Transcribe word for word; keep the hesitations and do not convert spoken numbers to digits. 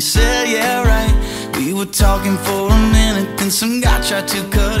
said, yeah, right. We were talking for a minute, then some guy tried to cut in.